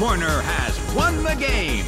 Corner has won the game.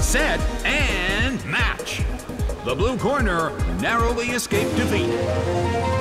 Set and match. The blue corner narrowly escaped defeat.